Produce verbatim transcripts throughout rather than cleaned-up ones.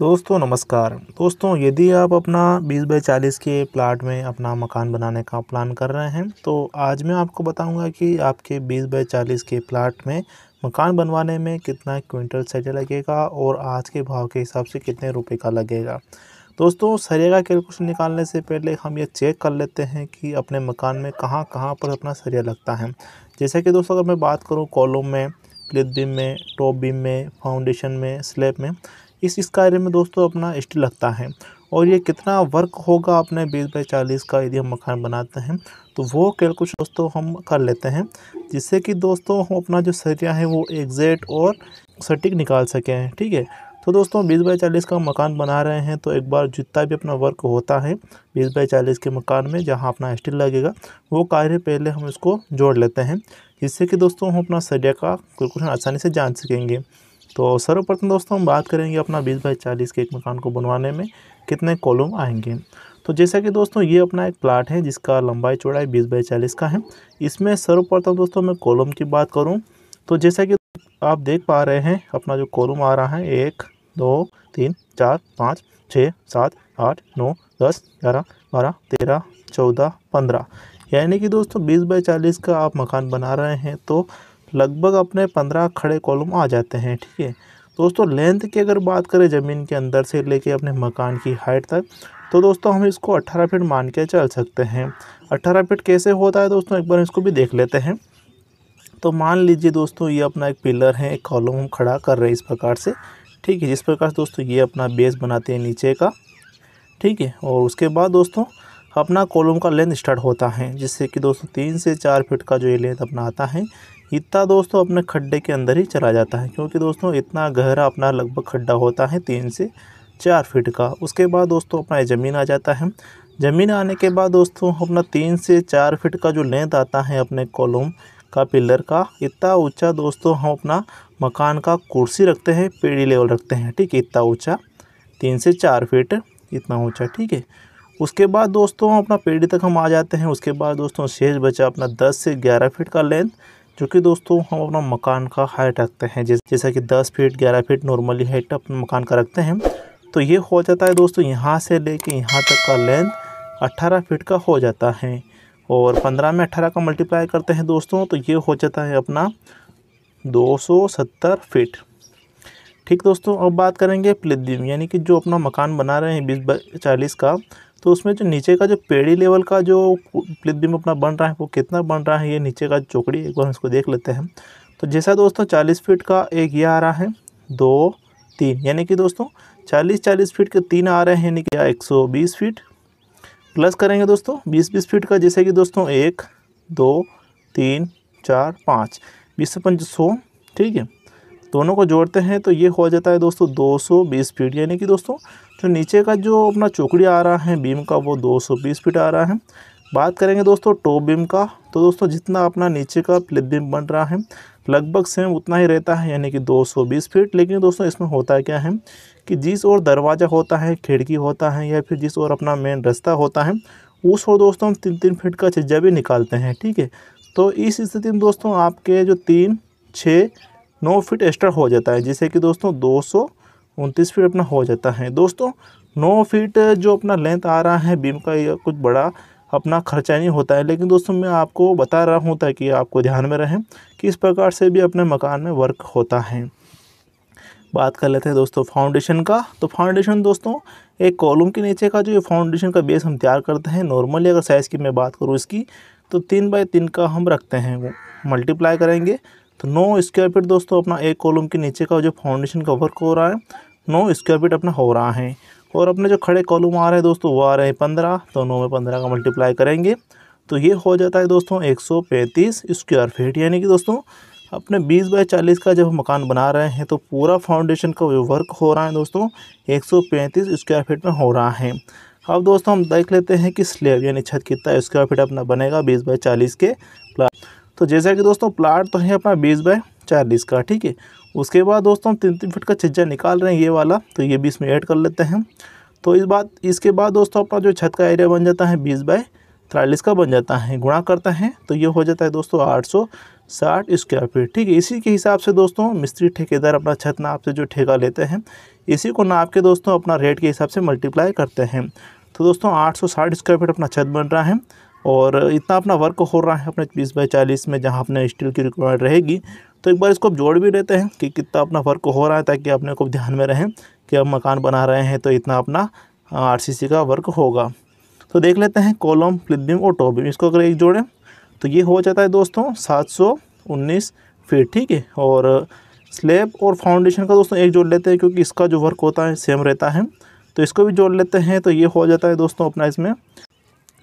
दोस्तों नमस्कार। दोस्तों यदि आप अपना बीस बाई चालीस के प्लाट में अपना मकान बनाने का प्लान कर रहे हैं तो आज मैं आपको बताऊंगा कि आपके बीस बाई चालीस के प्लाट में मकान बनवाने में कितना क्विंटल सरिया लगेगा और आज के भाव के हिसाब से कितने रुपए का लगेगा। दोस्तों सरिया का कैलकुलेशन निकालने से पहले हम ये चेक कर लेते हैं कि अपने मकान में कहाँ कहाँ पर अपना सरिया लगता है। जैसे कि दोस्तों अगर मैं बात करूँ कॉलम में, प्लिथ बीम में, टॉप बीम में, फाउंडेशन में, स्लैब में, इस इस कार्य में दोस्तों अपना स्टील लगता है और ये कितना वर्क होगा अपने बीस बाई चालीस का यदि हम मकान बनाते हैं तो वो कैलकुलेशन दोस्तों हम कर लेते हैं, जिससे कि दोस्तों हम अपना जो सरिया है वो एग्जैक्ट और सटीक निकाल सकें। ठीक है, तो दोस्तों बीस बाई चालीस का मकान बना रहे हैं तो एक बार जितना भी अपना वर्क होता है बीस बाई चालीस के मकान में जहां अपना स्टील लगेगा वो कार्य पहले हम इसको जोड़ लेते हैं, जिससे कि दोस्तों हम अपना सरिया का कैलकुलेशन आसानी से जान सकेंगे। तो सर्वप्रथम दोस्तों हम बात करेंगे अपना बीस बाई चालीस के एक मकान को बनवाने में कितने कॉलम आएंगे। तो जैसा कि दोस्तों ये अपना एक प्लाट है जिसका लंबाई चौड़ाई बीस बाई चालीस का है। इसमें सर्वप्रथम दोस्तों मैं कॉलम की बात करूं तो जैसा कि आप देख पा रहे हैं अपना जो कॉलम आ रहा है एक दो तीन चार पाँच छः सात आठ नौ दस ग्यारह बारह तेरह चौदह पंद्रह, यानी कि दोस्तों बीस बाई चालीस का आप मकान बना रहे हैं तो लगभग अपने पंद्रह खड़े कॉलम आ जाते हैं। ठीक है दोस्तों, लेंथ की अगर बात करें ज़मीन के अंदर से लेके अपने मकान की हाइट तक तो दोस्तों हम इसको अट्ठारह फीट मान के चल सकते हैं। अट्ठारह फीट कैसे होता है दोस्तों एक बार इसको भी देख लेते हैं। तो मान लीजिए दोस्तों ये अपना एक पिलर है, एक कॉलम हम खड़ा कर रहे हैं इस प्रकार से। ठीक है, जिस प्रकार से दोस्तों ये अपना बेस बनाते हैं नीचे का। ठीक है, और उसके बाद दोस्तों अपना कॉलम का लेंथ स्टार्ट होता है, जिससे कि दोस्तों तीन से चार फीट का जो ये लेंथ अपना आता है इतना दोस्तों अपने खड्डे के अंदर ही चला जाता है, क्योंकि दोस्तों इतना गहरा अपना लगभग खड्डा होता है तीन से चार फीट का। उसके बाद दोस्तों अपना ज़मीन आ जाता है। ज़मीन आने के बाद दोस्तों अपना तीन से चार फीट का जो लेंथ आता है अपने कॉलम का पिलर का, इतना ऊंचा दोस्तों हम अपना मकान का कुर्सी रखते हैं, पेड़ी लेवल रखते हैं। ठीक है, इतना ऊँचा तीन से चार फीट इतना ऊँचा। ठीक है, उसके बाद दोस्तों अपना पेड़ी तक हम आ जाते हैं। उसके बाद दोस्तों शेष बचा अपना दस से ग्यारह फीट का लेंथ, जो कि दोस्तों हम अपना मकान का हाइट रखते हैं, जैसे जैसा कि दस फीट ग्यारह फीट नॉर्मली हाइट अपने मकान का रखते हैं। तो ये हो जाता है दोस्तों यहाँ से लेके यहाँ तक का लेंथ अट्ठारह फीट का हो जाता है, और पंद्रह में अट्ठारह का मल्टीप्लाई करते हैं दोस्तों तो ये हो जाता है अपना दो सौ सत्तर फीट। ठीक दोस्तों, अब बात करेंगे प्लिथ बीम, यानी कि जो अपना मकान बना रहे हैं बीस बाई चालीस का तो उसमें जो नीचे का जो पेड़ी लेवल का जो प्लिथ बीम अपना बन रहा है वो कितना बन रहा है, ये नीचे का चौकड़ी एक बार इसको देख लेते हैं। तो जैसा दोस्तों चालीस फीट का एक ये आ रहा है, दो तीन, यानी कि दोस्तों चालीस चालीस फीट के तीन आ रहे हैं, यानी कि एक सौ बीस फीट। प्लस करेंगे दोस्तों बीस बीस फीट का, जैसे कि दोस्तों एक दो तीन चार पाँच, बीस से पंच सौ। ठीक है, दोनों को जोड़ते हैं तो ये हो जाता है दोस्तों दो सौ बीस फीट, यानी कि दोस्तों जो नीचे का जो अपना चौकड़ी आ रहा है बीम का वो दो सौ बीस फीट आ रहा है। बात करेंगे दोस्तों टॉप बीम का, तो दोस्तों जितना अपना नीचे का प्लिथ बीम बन रहा है लगभग सेम उतना ही रहता है, यानी कि दो सौ बीस फीट। लेकिन दोस्तों इसमें होता क्या है कि जिस ओर दरवाज़ा होता है, खिड़की होता है, या फिर जिस ओर अपना मेन रास्ता होता है उस ओर दोस्तों हम तीन तीन फीट का छज्जा भी निकालते हैं। ठीक है, तो इस स्थिति में दोस्तों आपके जो तीन छः नौ फीट एक्स्ट्रा हो जाता है, जिससे कि दोस्तों दो सौ उनतीस फीट अपना हो जाता है। दोस्तों नौ फीट जो अपना लेंथ आ रहा है बीम का, यह कुछ बड़ा अपना खर्चा नहीं होता है, लेकिन दोस्तों मैं आपको बता रहा हूं ताकि आपको ध्यान में रहें कि इस प्रकार से भी अपने मकान में वर्क होता है। बात कर लेते हैं दोस्तों फाउंडेशन का। तो फाउंडेशन दोस्तों एक कॉलम के नीचे का जो ये फाउंडेशन का बेस हम तैयार करते हैं, नॉर्मली अगर साइज़ की मैं बात करूँ इसकी तो तीन बाई तीन का हम रखते हैं। वो मल्टीप्लाई करेंगे तो नौ स्क्वायर फीट दोस्तों अपना एक कॉलम के नीचे का जो फाउंडेशन का वर्क हो रहा है नौ स्क्वायर फीट अपना हो रहा है, और अपने जो खड़े कॉलम आ रहे हैं दोस्तों वो आ रहे हैं पंद्रह, तो नौ में पंद्रह का मल्टीप्लाई करेंगे तो ये हो जाता है दोस्तों एक सौ पैंतीस स्क्वायर फीट। यानी कि दोस्तों अपने बीस बाई चालीस का जब मकान बना रहे हैं तो पूरा फाउंडेशन का जो वर्क हो रहा है दोस्तों एक सौ पैंतीस स्क्वायर फीट में हो रहा है। अब दोस्तों हम देख लेते हैं कि स्लैब यानी छत कितना स्क्वायर फीट अपना बनेगा बीस बाई चालीस के प्लाट। तो जैसा कि दोस्तों प्लाट तो है अपना बीस बाई चालीस का। ठीक है, उसके बाद दोस्तों हम तीन तीन फीट का छज्जा निकाल रहे हैं ये वाला, तो ये बीस में ऐड कर लेते हैं। तो इस बात इसके बाद दोस्तों अपना जो छत का एरिया बन जाता है बीस बाई चालीस का बन जाता है, गुणा करते हैं तो ये हो जाता है दोस्तों आठ सौ साठ स्क्वायर फीट। ठीक है, इसी के हिसाब से दोस्तों मिस्त्री ठेकेदार अपना छत नाप से जो ठेका लेते हैं इसी को नाप के दोस्तों अपना रेट के हिसाब से मल्टीप्लाई करते हैं। तो दोस्तों आठ सौ साठ स्क्वायर फीट अपना छत बन रहा है और इतना अपना वर्क हो रहा है अपने बीस बाई चालीस में जहाँ अपने स्टील की रिक्वायरमेंट रहेगी। तो एक बार इसको जोड़ भी लेते हैं कि कितना अपना वर्क हो रहा है ताकि अपने को ध्यान में रहें कि अब मकान बना रहे हैं तो इतना अपना आर सी सी का वर्क होगा। तो देख लेते हैं कॉलम, फ्लिप बीम और टॉप बीम, इसको अगर एक जोड़ें तो ये हो जाता है दोस्तों सात सौ उन्नीस फीट। ठीक है, और स्लैब और फाउंडेशन का दोस्तों एक जोड़ लेते हैं क्योंकि इसका जो वर्क होता है सेम रहता है तो इसको भी जोड़ लेते हैं। तो ये हो जाता है दोस्तों अपना इसमें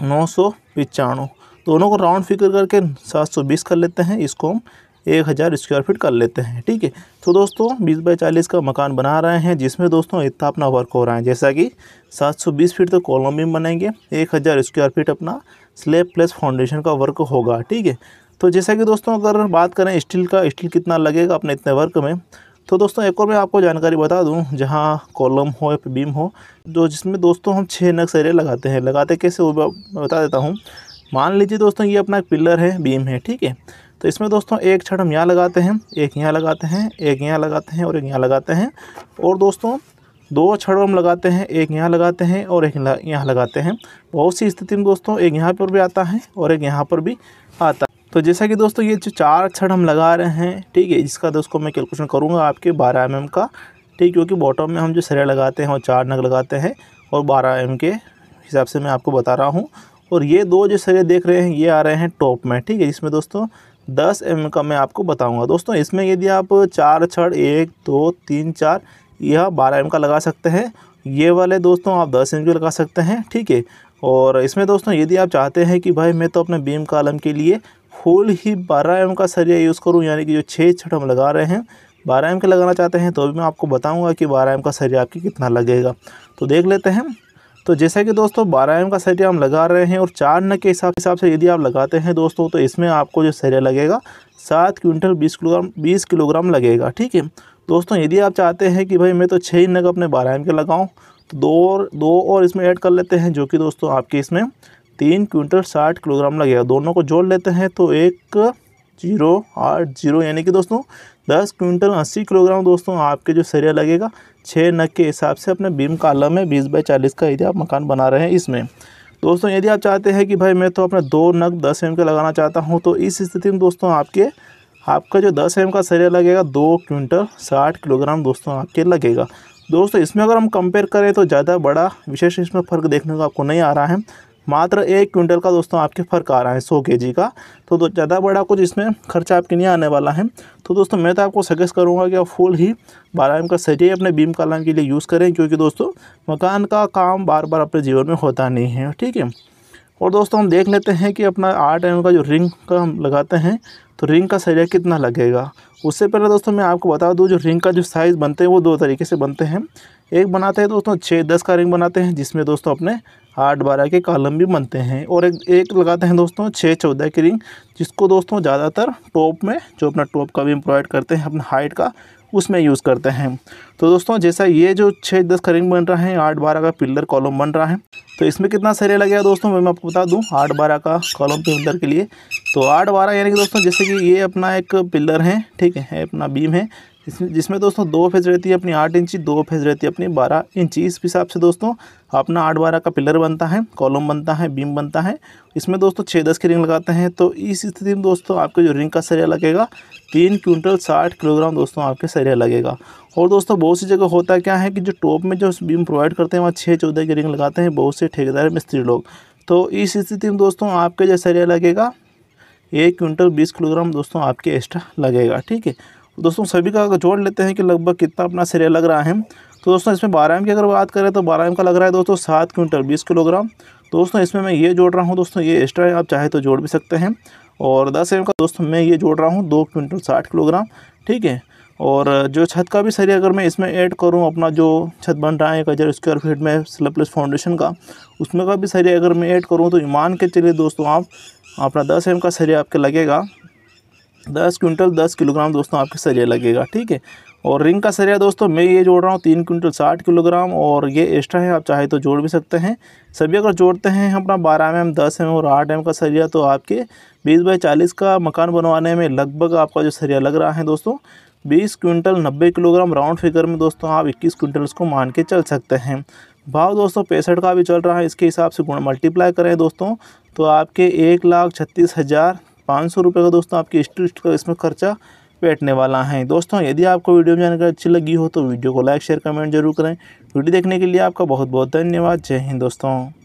नौ सौ पचानवे, दोनों को राउंड फिगर करके सात सौ बीस कर लेते हैं, इसको हम एक हज़ार स्क्वायर फीट कर लेते हैं। ठीक है, तो दोस्तों बीस बाई चालीस का मकान बना रहे हैं जिसमें दोस्तों इतना अपना वर्क हो रहा है, जैसा कि सात सौ बीस फीट तो कॉलम बीम बनेंगे, एक हज़ार स्क्वायर फीट अपना स्लैब प्लस फाउंडेशन का वर्क होगा। ठीक है, तो जैसा कि दोस्तों अगर बात करें स्टील का, स्टील कितना लगेगा अपने इतने वर्क में, तो दोस्तों एक और मैं आपको जानकारी बता दूं, जहाँ कॉलम हो या बीम हो जो जिसमें दोस्तों हम छः नग सरे लगाते हैं, लगाते कैसे वो बता देता हूँ। मान लीजिए दोस्तों ये अपना एक पिलर है, बीम है। ठीक है, तो इसमें दोस्तों एक छड़ हम यहाँ लगाते हैं, एक यहाँ लगाते हैं, एक यहाँ लगाते हैं और एक यहाँ लगाते हैं, और दोस्तों दो छड़ हम लगाते हैं, एक यहाँ लगाते हैं और एक यहाँ लगाते हैं। बहुत सी स्थिति में दोस्तों एक यहाँ पर भी आता है और एक यहाँ पर भी आता है। तो जैसा कि दोस्तों ये जो चार छड़ हम लगा रहे हैं, ठीक है, इसका दोस्तों मैं कैलकुलेशन करूँगा आपके बारह एम एम का। ठीक, क्योंकि बॉटम में हम जो सरे लगाते हैं वो चार नग लगाते हैं और बारह एम एम के हिसाब से मैं आपको बता रहा हूँ। और ये दो जो सरे देख रहे हैं ये आ रहे हैं टॉप में। ठीक है, इसमें दोस्तों दस एम एम का मैं आपको बताऊँगा। दोस्तों इसमें यदि आप चार छड़ एक दो तीन चार यह बारह एम एम का लगा सकते हैं, ये वाले दोस्तों आप दस एम एम के लगा सकते हैं। ठीक है, और इसमें दोस्तों यदि आप चाहते हैं कि भाई मैं तो अपने बीम कॉलम के लिए फुल ही बारह एम का सरिया यूज़ करूं, यानी कि जो छः छड़ हम लगा रहे हैं बारह एम के लगाना चाहते हैं, तो भी मैं आपको बताऊंगा कि बारह एम का सरिया आपकी कितना लगेगा। तो देख लेते हैं। तो जैसा कि दोस्तों बारह एम का सरिया हम लगा रहे हैं और चार नग के हिसाब हिसाब से यदि आप लगाते हैं दोस्तों, तो इसमें आपको जो सरिया लगेगा सात क्विंटल बीस किलोग्राम बीस किलोग्राम लगेगा। ठीक है दोस्तों, यदि आप चाहते हैं कि भाई मैं तो छः नग अपने बारह एम के लगाऊँ, तो दो और दो और इसमें ऐड कर लेते हैं, जो कि दोस्तों आपके इसमें तीन क्विंटल साठ किलोग्राम लगेगा। दोनों को जोड़ लेते हैं तो एक जीरो आठ जीरो, यानी कि दोस्तों दस क्विंटल अस्सी किलोग्राम दोस्तों आपके जो सरिया लगेगा छः नग के हिसाब से अपने बीम कॉलम में बीस बाई चालीस का यदि आप मकान बना रहे हैं। इसमें दोस्तों यदि आप चाहते हैं कि भाई मैं तो अपने दो नग दस एम के लगाना चाहता हूँ, तो इस स्थिति में दोस्तों आपके आपका जो दस एम का सरिया लगेगा दो क्विंटल साठ किलोग्राम दोस्तों आपके लगेगा। दोस्तों इसमें अगर हम कंपेयर करें तो ज़्यादा बड़ा विशेष इसमें फ़र्क देखने को आपको नहीं आ रहा है, मात्र एक क्विंटल का दोस्तों आपके फ़र्क आ रहा है सौ केजी का। तो ज़्यादा बड़ा कुछ इसमें खर्चा आपके नहीं आने वाला है। तो दोस्तों मैं तो आपको सजेस्ट करूंगा कि आप फुल ही बारह एम का सरिया अपने बीम कॉलम के लिए यूज़ करें, क्योंकि दोस्तों मकान का काम बार बार अपने जीवन में होता नहीं है। ठीक है, और दोस्तों हम देख लेते हैं कि अपना आठ एम का जो रिंग का हम लगाते हैं तो रिंग का सरिया कितना लगेगा। उससे पहले दोस्तों मैं आपको बता दूं, जो रिंग का जो साइज़ बनते हैं वो दो तरीके से बनते हैं। एक बनाते हैं दोस्तों छः दस का रिंग बनाते हैं, जिसमें दोस्तों अपने आठ बारह के कॉलम भी बनते हैं, और एक एक लगाते हैं दोस्तों छः चौदह की रिंग, जिसको दोस्तों ज़्यादातर टॉप में जो अपना टॉप का भी प्रोवाइड करते हैं अपना हाइट का उसमें यूज़ करते हैं। तो दोस्तों जैसा ये जो छः दस का रिंग बन रहा है, आठ बारह का पिलर कॉलम बन रहा है, तो इसमें कितना सरिया लगेगा दोस्तों मैं आपको बता दूं आठ बारह का कॉलम पिलर के लिए। तो आठ बारह यानी कि दोस्तों जैसे कि ये अपना एक पिलर है, ठीक है, अपना बीम है, जिसमें दोस्तों दो फेज रहती है अपनी आठ इंची, दो फेज रहती है अपनी बारह इंची। इस हिसाब से दोस्तों अपना आठ बारह का पिलर बनता है, कॉलम बनता है, बीम बनता है। इसमें दोस्तों छः दस की रिंग लगाते हैं, तो इस स्थिति में दोस्तों आपके जो रिंग का सरिया लगेगा तीन क्विंटल साठ किलोग्राम दोस्तों आपके सरिया लगेगा। और दोस्तों बहुत सी जगह होता क्या है कि जो टॉप में जो बीम प्रोवाइड करते हैं वहाँ छः चौदह की रिंग लगाते हैं बहुत से ठेकेदार मिस्त्री लोग, तो इस स्थिति में दोस्तों आपके जो सरिया लगेगा एक क्विंटल बीस किलोग्राम दोस्तों आपके एक्स्ट्रा लगेगा। ठीक है दोस्तों, सभी का अगर जोड़ लेते हैं कि लगभग कितना अपना सरिया लग रहा है, तो दोस्तों इसमें बारह एम की अगर बात करें तो बारह एम का लग रहा है दोस्तों सात क्विंटल बीस किलोग्राम। दोस्तों इसमें मैं ये जोड़ रहा हूँ दोस्तों, ये एक्स्ट्रा है, आप चाहे तो जोड़ भी सकते हैं। और दस एम का दोस्तों मैं ये जोड़ रहा हूँ दो क्विंटल साठ किलोग्राम। ठीक है, और जो छत का भी सरिया अगर मैं इसमें ऐड करूँ, अपना जो छत बन रहा है एक हज़ार स्क्वायर फीट में स्लैब प्लस फाउंडेशन का, उसमें का भी सरिया अगर मैं ऐड करूँ, तो मान के चलिए दोस्तों आप अपना दस एम का सरिया आपके लगेगा दस क्विंटल दस किलोग्राम दोस्तों आपके सरिया लगेगा। ठीक है, और रिंग का सरिया दोस्तों मैं ये जोड़ रहा हूँ तीन क्विंटल साठ किलोग्राम और ये एक्स्ट्रा है, आप चाहे तो जोड़ भी सकते हैं। सभी अगर जोड़ते हैं अपना बारह एम एम दस एम और आठ एम का सरिया तो आपके बीस बाई चालीस का मकान बनवाने में लगभग आपका जो सरिया लग रहा है दोस्तों बीस क्विंटल नब्बे किलोग्राम राउंड फिगर में दोस्तों आप इक्कीस क्विंटल उसको मान के चल सकते हैं। भाव दोस्तों पैंसठ का भी चल रहा है, इसके हिसाब से गुणा मल्टीप्लाई करें दोस्तों तो आपके एक लाख छत्तीस हज़ार पाँच सौ रुपये का दोस्तों आपकी स्ट्रिस्ट का इसमें खर्चा बैठने वाला है। दोस्तों यदि आपको वीडियो में जानकारी अच्छी लगी हो तो वीडियो को लाइक शेयर कमेंट जरूर करें। वीडियो देखने के लिए आपका बहुत बहुत धन्यवाद। जय हिंद दोस्तों।